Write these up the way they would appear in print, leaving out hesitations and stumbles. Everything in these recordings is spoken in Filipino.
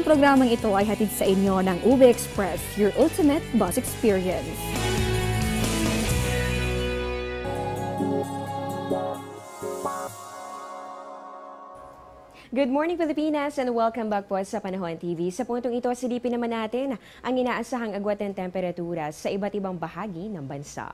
Ang programang ito ay hatid sa inyo ng Ube Express, your ultimate bus experience. Good morning, Pilipinas, and welcome back po sa Panahon TV. Sa puntong ito, silipin naman natin ang inaasahang agwat ng temperatura sa iba't ibang bahagi ng bansa.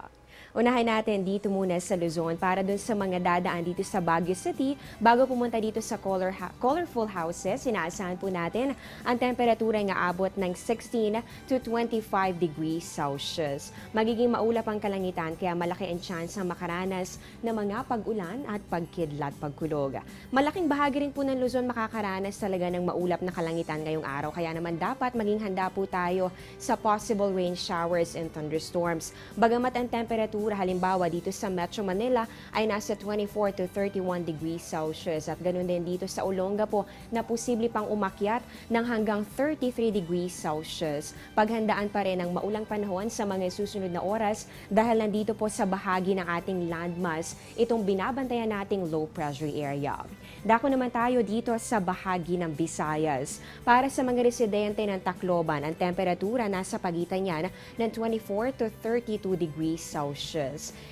Unahin natin dito muna sa Luzon para dun sa mga dadaan dito sa Baguio City. Bago pumunta dito sa colorful houses, inaasahan po natin ang temperatura ay aabot ng 16 to 25 degrees Celsius. Magiging maulap ang kalangitan kaya malaki ang chance na makaranas ng mga pag-ulan at pagkidlat, pagkulog. Malaking bahagi rin po ng Luzon makakaranas talaga ng maulap na kalangitan ngayong araw. Kaya naman dapat maging handa po tayo sa possible rain showers and thunderstorms. Bagamat ang temperatura halimbawa dito sa Metro Manila ay nasa 24 to 31 degrees Celsius at ganoon din dito sa Olonga po na posible pang umakyat ng hanggang 33 degrees Celsius. Paghandaan pa rin ang maulang panahon sa mga susunod na oras dahil nandito po sa bahagi ng ating landmass itong binabantayan nating low pressure area. Dako naman tayo dito sa bahagi ng Visayas. Para sa mga residente ng Tacloban, ang temperatura nasa pagitan niyan ng 24 to 32 degrees Celsius.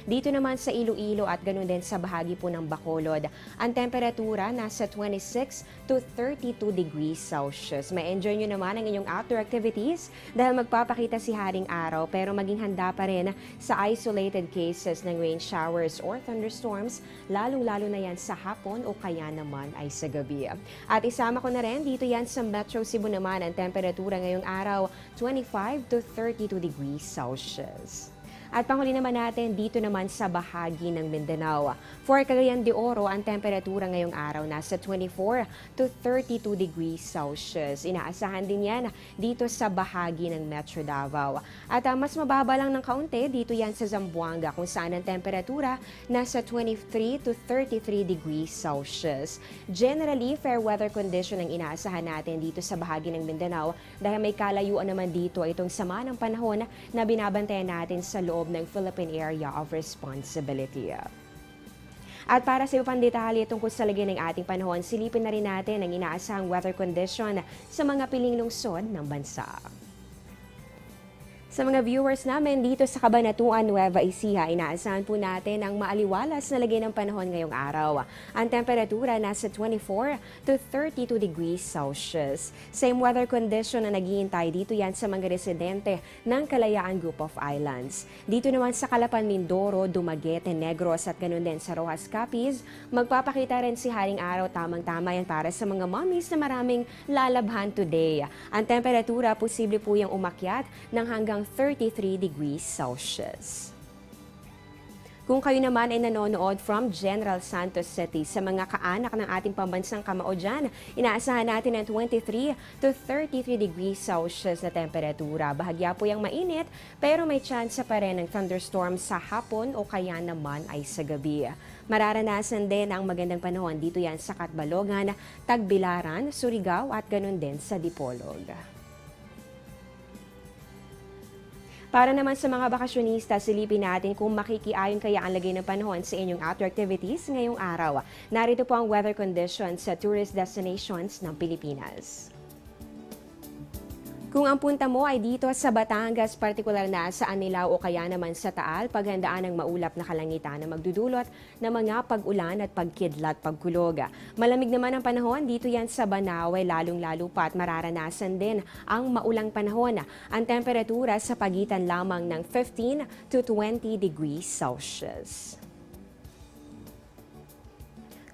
Dito naman sa Iloilo at ganoon din sa bahagi po ng Bacolod, ang temperatura nasa 26 to 32 degrees Celsius. May enjoy nyo naman ang inyong outdoor activities dahil magpapakita si Haring Araw, pero maging handa pa rin sa isolated cases ng rain showers or thunderstorms, lalong-lalo na yan sa hapon o kaya naman ay sa gabi. At isama ko na rin dito yan sa Metro Cebu naman, ang temperatura ngayong araw 25 to 32 degrees Celsius. At panghuli naman natin dito naman sa bahagi ng Mindanao. For Cagayan de Oro, ang temperatura ngayong araw nasa 24 to 32 degrees Celsius. Inaasahan din yan dito sa bahagi ng Metro Davao. At mas mababa lang ng kaunti dito yan sa Zamboanga kung saan ang temperatura nasa 23 to 33 degrees Celsius. Generally, fair weather condition ang inaasahan natin dito sa bahagi ng Mindanao dahil may kalayuan naman dito itong sama ng panahon na binabantayan natin sa loob ng Philippine Area of Responsibility. At para sa iba pang detalye tungkol sa lagay ng ating panahon, silipin na rin natin ang inaasahang weather condition sa mga piling lungsod ng bansa. Sa mga viewers namin dito sa Kabanatuan, Nueva Ecija, inaasahan po natin ang maaliwalas na lagay ng panahon ngayong araw. Ang temperatura nasa 24 to 32 degrees Celsius. Same weather condition na naghihintay dito yan sa mga residente ng Kalayaan Group of Islands. Dito naman sa Calapan Mindoro, Dumaguete, Negros at ganun din sa Roxas Capiz, magpapakita rin si Haring Araw, tamang-tama yan para sa mga mommies na maraming lalabhan today. Ang temperatura, posible po yung umakyat ng hanggang 33 degrees Celsius. Kung kayo naman ay nanonood from General Santos City, sa mga kaanak ng ating pambansang kamao dyan, inaasahan natin ang 23 to 33 degrees Celsius na temperatura. Bahagya po yung mainit, pero may chance pa rin ng thunderstorm sa hapon o kaya naman ay sa gabi. Mararanasan din ang magandang panahon dito yan sa Katbalogan, Tagbilaran, Surigao at ganun din sa Dipolog. Para naman sa mga bakasyonista, silipin natin kung makikiayon kaya ang lagay ng panahon sa inyong outdoor activities ngayong araw. Narito po ang weather conditions sa tourist destinations ng Pilipinas. Kung ang punta mo ay dito sa Batangas, partikular na sa Anilao o kaya naman sa Taal, paghandaan ng maulap na kalangitan na magdudulot ng mga pag-ulan at pagkidlat, pagkulog. Malamig naman ang panahon dito yan sa Banawe, lalong-lalo pa at mararanasan din ang maulang panahon. Ang temperatura sa pagitan lamang ng 15 to 20 degrees Celsius.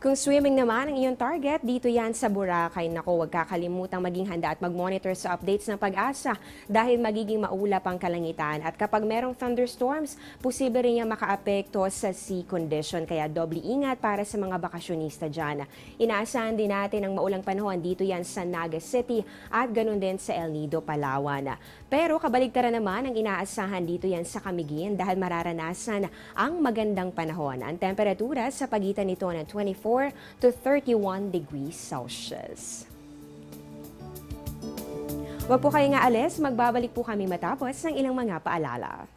Kung swimming naman ang iyong target, dito yan sa Boracay. Naku, huwag kakalimutang maging handa at mag-monitor sa updates ng Pag-asa dahil magiging maulap ang kalangitan. At kapag merong thunderstorms, posible rin yung makaapekto sa sea condition. Kaya doble ingat para sa mga bakasyonista dyan. Inaasahan din natin ang maulang panahon dito yan sa Naga City at ganun din sa El Nido, Palawan. Pero kabaligtaran naman ang inaasahan dito yan sa Camiguin dahil mararanasan ang magandang panahon. Ang temperatura sa pagitan nito ng 24 to 31 degrees Celsius. Huwag po kayong aalis, magbabalik po kami matapos ng ilang mga paalala.